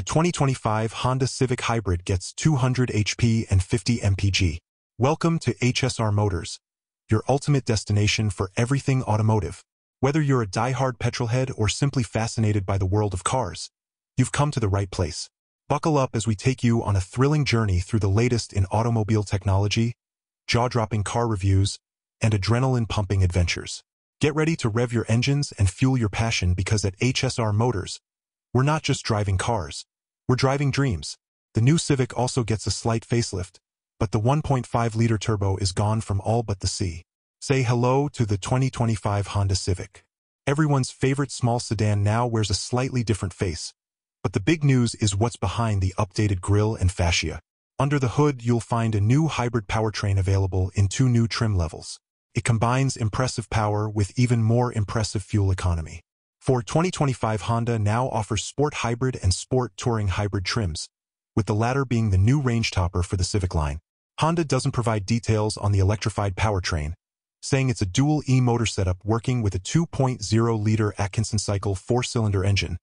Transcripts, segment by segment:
The 2025 Honda Civic Hybrid gets 200 HP and 50 mpg. Welcome to HSR Motors, your ultimate destination for everything automotive. Whether you're a die-hard petrolhead or simply fascinated by the world of cars, you've come to the right place. Buckle up as we take you on a thrilling journey through the latest in automobile technology, jaw-dropping car reviews, and adrenaline-pumping adventures. Get ready to rev your engines and fuel your passion, because at HSR Motors, we're not just driving cars, we're driving dreams. The new Civic also gets a slight facelift, but the 1.5-liter turbo is gone from all but the C. Say hello to the 2025 Honda Civic. Everyone's favorite small sedan now wears a slightly different face, but the big news is what's behind the updated grille and fascia. Under the hood, you'll find a new hybrid powertrain available in 2 new trim levels. It combines impressive power with even more impressive fuel economy. For 2025, Honda now offers Sport Hybrid and Sport Touring Hybrid trims, with the latter being the new range topper for the Civic line. Honda doesn't provide details on the electrified powertrain, saying it's a dual e-motor setup working with a 2.0-liter Atkinson-cycle 4-cylinder engine,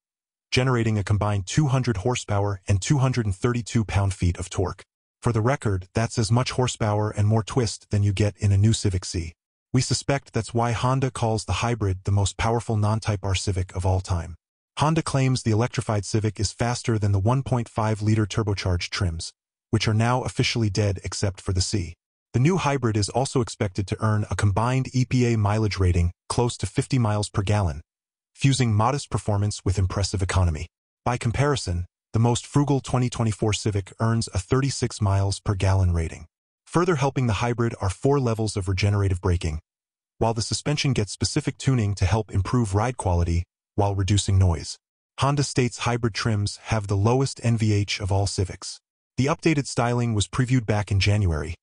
generating a combined 200 horsepower and 232 pound-feet of torque. For the record, that's as much horsepower and more twist than you get in a new Civic C. We suspect that's why Honda calls the hybrid the most powerful non-Type R Civic of all time. Honda claims the electrified Civic is faster than the 1.5-liter turbocharged trims, which are now officially dead except for the C. The new hybrid is also expected to earn a combined EPA mileage rating close to 50 miles per gallon, fusing modest performance with impressive economy. By comparison, the most frugal 2024 Civic earns a 36 miles per gallon rating. Further helping the hybrid are 4 levels of regenerative braking, while the suspension gets specific tuning to help improve ride quality while reducing noise. Honda states hybrid trims have the lowest NVH of all Civics. The updated styling was previewed back in January,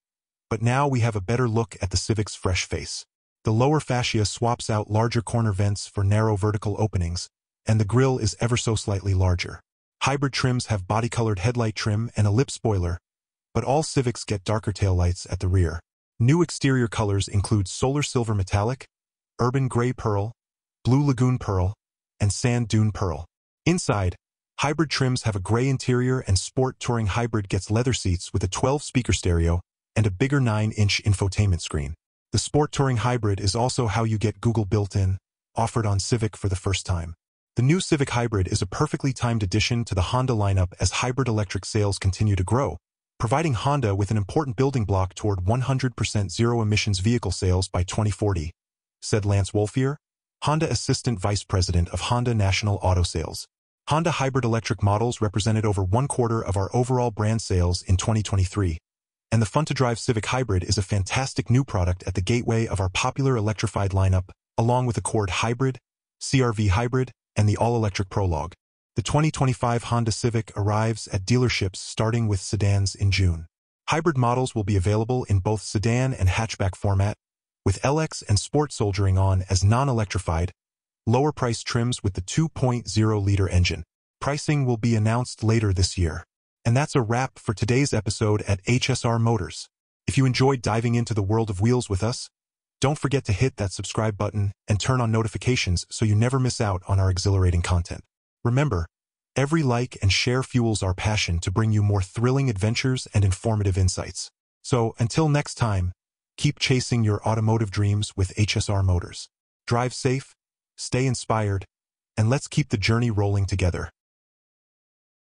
but now we have a better look at the Civic's fresh face. The lower fascia swaps out larger corner vents for narrow vertical openings, and the grille is ever so slightly larger. Hybrid trims have body-colored headlight trim and a lip spoiler, but all Civics get darker taillights at the rear. New exterior colors include Solar Silver Metallic, Urban Gray Pearl, Blue Lagoon Pearl, and Sand Dune Pearl. Inside, hybrid trims have a gray interior, and Sport Touring Hybrid gets leather seats with a 12-speaker stereo and a bigger 9-inch infotainment screen. The Sport Touring Hybrid is also how you get Google built-in, offered on Civic for the first time. The new Civic Hybrid is a perfectly timed addition to the Honda lineup as hybrid electric sales continue to grow, providing Honda with an important building block toward 100% zero-emissions vehicle sales by 2040, said Lance Wolfier, Honda Assistant Vice President of Honda National Auto Sales. Honda hybrid electric models represented over 1/4 of our overall brand sales in 2023. And the fun-to-drive Civic Hybrid is a fantastic new product at the gateway of our popular electrified lineup, along with Accord Hybrid, CR-V Hybrid, and the all-electric Prologue. The 2025 Honda Civic arrives at dealerships starting with sedans in June. Hybrid models will be available in both sedan and hatchback format, with LX and Sport soldiering on as non-electrified, lower-priced trims with the 2.0-liter engine. Pricing will be announced later this year. And that's a wrap for today's episode at HSR Motors. If you enjoyed diving into the world of wheels with us, don't forget to hit that subscribe button and turn on notifications so you never miss out on our exhilarating content. Remember, every like and share fuels our passion to bring you more thrilling adventures and informative insights. So until next time, keep chasing your automotive dreams with HSR Motors. Drive safe, stay inspired, and let's keep the journey rolling together.